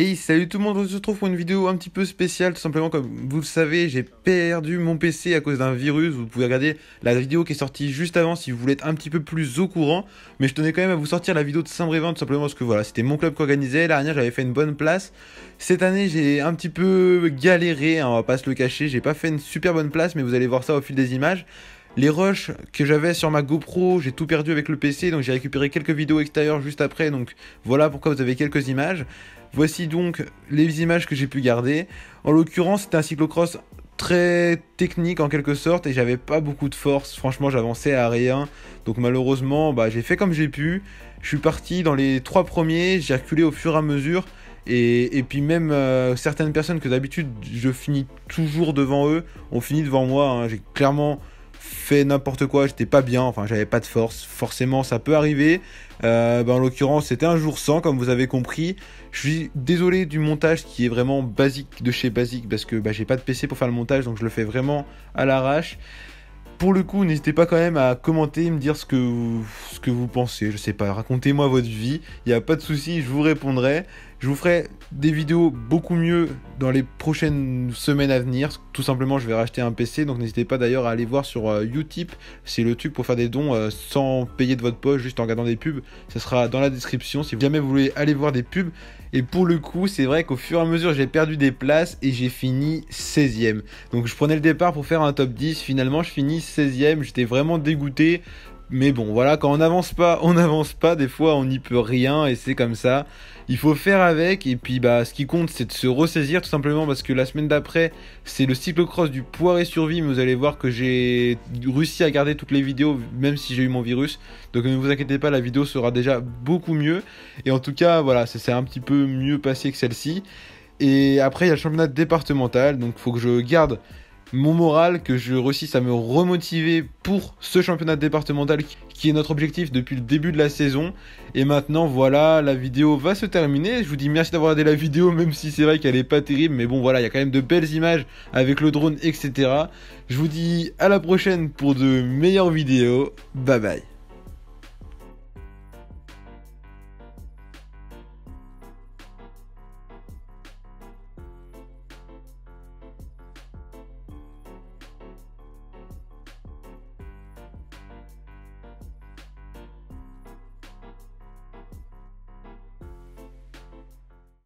Et salut tout le monde, on se retrouve pour une vidéo un petit peu spéciale, tout simplement comme vous le savez, j'ai perdu mon PC à cause d'un virus. Vous pouvez regarder la vidéo qui est sortie juste avant si vous voulez être un petit peu plus au courant. Mais je tenais quand même à vous sortir la vidéo de Saint-Brévin, tout simplement parce que voilà, c'était mon club qui organisait, l'année dernière j'avais fait une bonne place. Cette année j'ai un petit peu galéré, on va pas se le cacher, j'ai pas fait une super bonne place, mais vous allez voir ça au fil des images. Les rushs que j'avais sur ma GoPro, j'ai tout perdu avec le PC, donc j'ai récupéré quelques vidéos extérieures juste après, donc voilà pourquoi vous avez quelques images. Voici donc les images que j'ai pu garder. En l'occurrence, c'était un cyclocross très technique en quelque sorte, et j'avais pas beaucoup de force, franchement j'avançais à rien, donc malheureusement j'ai fait comme j'ai pu. Je suis parti dans les 3 premiers, j'ai reculé au fur et à mesure, et puis même certaines personnes que d'habitude je finis toujours devant eux, ont fini devant moi, hein. J'ai clairement fait n'importe quoi, j'étais pas bien, enfin j'avais pas de force, forcément ça peut arriver. En l'occurrence c'était un jour sans, comme vous avez compris. Je suis désolé du montage qui est vraiment basique de chez basique, parce que j'ai pas de PC pour faire le montage, donc je le fais vraiment à l'arrache. Pour le coup, n'hésitez pas quand même à commenter, me dire ce que vous pensez, je sais pas, racontez-moi votre vie, il n'y a pas de souci, je vous répondrai. Je vous ferai des vidéos beaucoup mieux dans les prochaines semaines à venir, tout simplement je vais racheter un PC, donc n'hésitez pas d'ailleurs à aller voir sur Utip, c'est le truc pour faire des dons sans payer de votre poche, juste en regardant des pubs, ça sera dans la description si jamais vous voulez aller voir des pubs. Et pour le coup, c'est vrai qu'au fur et à mesure, j'ai perdu des places et j'ai fini 16ème. Donc je prenais le départ pour faire un top 10, finalement je finis 16ème, j'étais vraiment dégoûté. Mais bon, voilà, quand on n'avance pas, des fois on n'y peut rien et c'est comme ça. Il faut faire avec, et puis ce qui compte c'est de se ressaisir, tout simplement parce que la semaine d'après c'est le cyclocross du Poiré-sur-Vie, mais vous allez voir que j'ai réussi à garder toutes les vidéos même si j'ai eu mon virus. Donc ne vous inquiétez pas, la vidéo sera déjà beaucoup mieux. Et en tout cas voilà, ça s'est un petit peu mieux passé que celle-ci. Et après il y a le championnat départemental, donc il faut que je garde mon moral, que je réussisse à me remotiver pour ce championnat départemental qui est notre objectif depuis le début de la saison. Et maintenant voilà, la vidéo va se terminer, je vous dis merci d'avoir regardé la vidéo, même si c'est vrai qu'elle est pas terrible, mais bon voilà, il y a quand même de belles images avec le drone etc. Je vous dis à la prochaine pour de meilleures vidéos, bye bye.